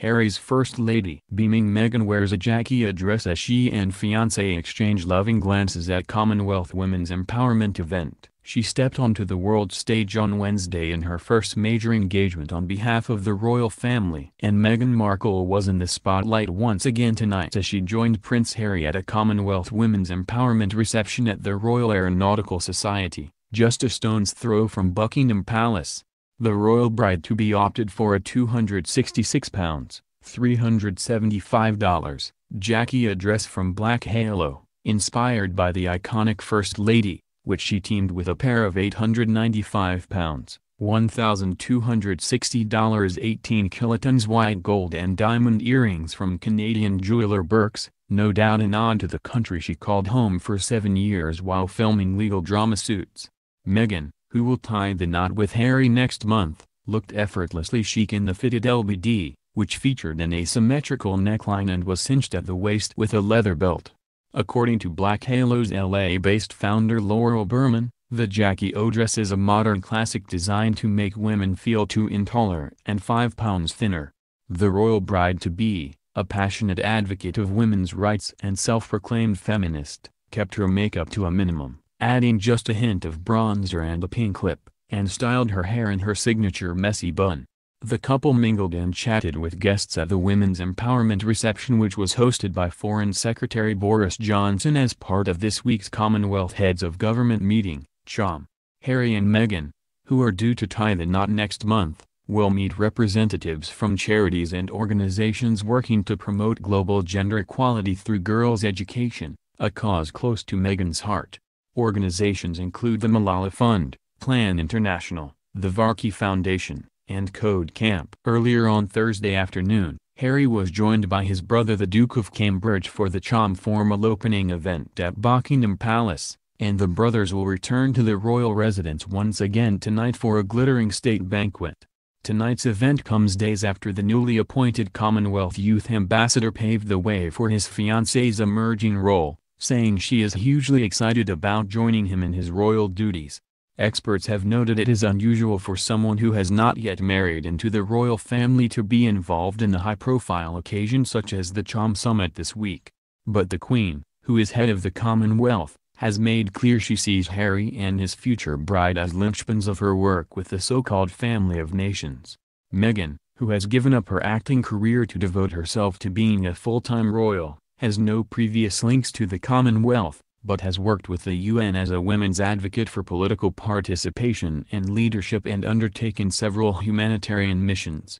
Harry's First Lady. Beaming Meghan wears a Jackie O dress as she and fiancé exchange loving glances at Commonwealth Women's Empowerment event. She stepped onto the world stage on Wednesday in her first major engagement on behalf of the royal family. And Meghan Markle was in the spotlight once again tonight as she joined Prince Harry at a Commonwealth Women's Empowerment reception at the Royal Aeronautical Society, just a stone's throw from Buckingham Palace. The royal bride-to-be opted for a £266, $375, Jackie O dress from Black Halo, inspired by the iconic First Lady, which she teamed with a pair of £895, $1,260 18-kilotons white gold and diamond earrings from Canadian jeweler Burks, no doubt an nod to the country she called home for 7 years while filming legal drama Suits. Meghan, who will tie the knot with Harry next month, looked effortlessly chic in the fitted LBD, which featured an asymmetrical neckline and was cinched at the waist with a leather belt. According to Black Halo's LA-based founder Laurel Berman, the Jackie O dress is a modern classic designed to make women feel 2 inches taller and 5 pounds thinner. The royal bride-to-be, a passionate advocate of women's rights and self-proclaimed feminist, kept her makeup to a minimum, adding just a hint of bronzer and a pink lip, and styled her hair in her signature messy bun. The couple mingled and chatted with guests at the Women's Empowerment reception, which was hosted by Foreign Secretary Boris Johnson as part of this week's Commonwealth Heads of Government meeting, CHOGM. Harry and Meghan, who are due to tie the knot next month, will meet representatives from charities and organizations working to promote global gender equality through girls' education, a cause close to Meghan's heart. Organizations include the Malala Fund, Plan International, the Varkey Foundation, and Code Camp. Earlier on Thursday afternoon, Harry was joined by his brother the Duke of Cambridge for the CHOGM formal opening event at Buckingham Palace, and the brothers will return to the royal residence once again tonight for a glittering state banquet. Tonight's event comes days after the newly appointed Commonwealth Youth Ambassador paved the way for his fiancée's emerging role, saying she is hugely excited about joining him in his royal duties. Experts have noted it is unusual for someone who has not yet married into the royal family to be involved in a high-profile occasion such as the CHOGM Summit this week. But the Queen, who is head of the Commonwealth, has made clear she sees Harry and his future bride as linchpins of her work with the so-called family of nations. Meghan, who has given up her acting career to devote herself to being a full-time royal, has no previous links to the Commonwealth, but has worked with the UN as a women's advocate for political participation and leadership and undertaken several humanitarian missions.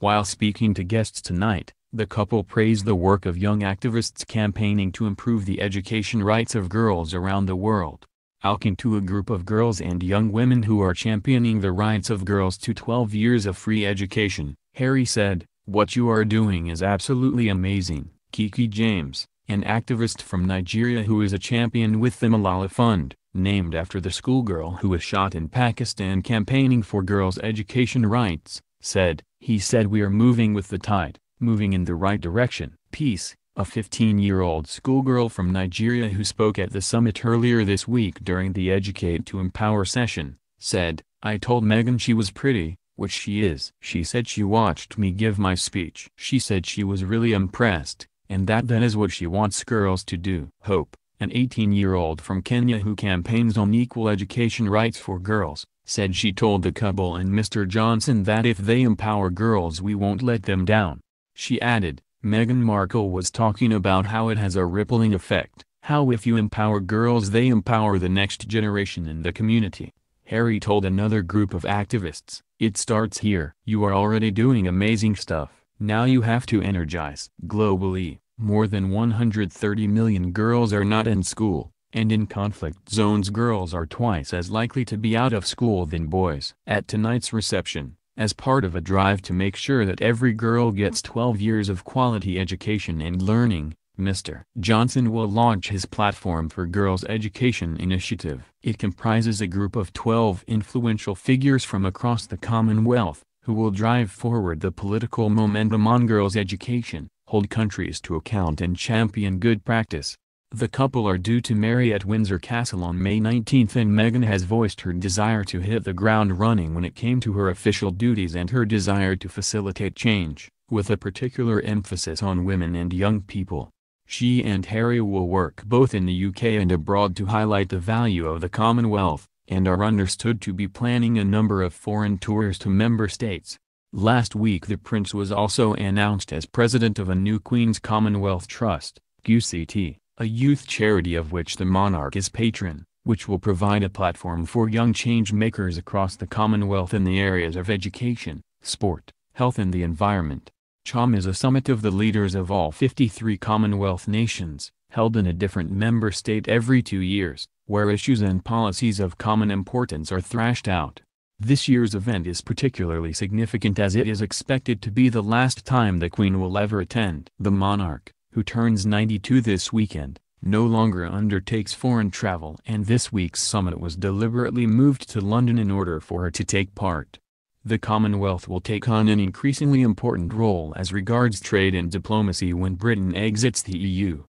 While speaking to guests tonight, the couple praised the work of young activists campaigning to improve the education rights of girls around the world. Talking to a group of girls and young women who are championing the rights of girls to 12 years of free education, Harry said, "What you are doing is absolutely amazing, Kiki James, an activist from Nigeria who is a champion with the Malala Fund, named after the schoolgirl who was shot in Pakistan campaigning for girls' education rights, said. He said we are moving with the tide, moving in the right direction." Peace, a 15-year-old schoolgirl from Nigeria who spoke at the summit earlier this week during the Educate to Empower session, said, "I told Meghan she was pretty, which she is. She said she watched me give my speech. She said she was really impressed, and that is what she wants girls to do." Hope, an 18-year-old from Kenya who campaigns on equal education rights for girls, said she told the couple and Mr. Johnson that if they empower girls we won't let them down. She added, "Meghan Markle was talking about how it has a rippling effect, how if you empower girls they empower the next generation in the community." Harry told another group of activists, "It starts here. You are already doing amazing stuff. Now you have to energize." Globally, more than 130 million girls are not in school, and in conflict zones girls are twice as likely to be out of school than boys. At tonight's reception, as part of a drive to make sure that every girl gets 12 years of quality education and learning, Mr. Johnson will launch his Platform for Girls' Education initiative. It comprises a group of 12 influential figures from across the Commonwealth, who will drive forward the political momentum on girls' education, hold countries to account and champion good practice. The couple are due to marry at Windsor Castle on May 19 and Meghan has voiced her desire to hit the ground running when it came to her official duties and her desire to facilitate change, with a particular emphasis on women and young people. She and Harry will work both in the UK and abroad to highlight the value of the Commonwealth, and are understood to be planning a number of foreign tours to member states. Last week the Prince was also announced as president of a new Queen's Commonwealth Trust, QCT, a youth charity of which the monarch is patron, which will provide a platform for young change makers across the Commonwealth in the areas of education, sport, health and the environment. CHOGM is a summit of the leaders of all 53 Commonwealth nations, held in a different member state every 2 years, where issues and policies of common importance are thrashed out. This year's event is particularly significant as it is expected to be the last time the Queen will ever attend. The monarch, who turns 92 this weekend, no longer undertakes foreign travel, and this week's summit was deliberately moved to London in order for her to take part. The Commonwealth will take on an increasingly important role as regards trade and diplomacy when Britain exits the EU.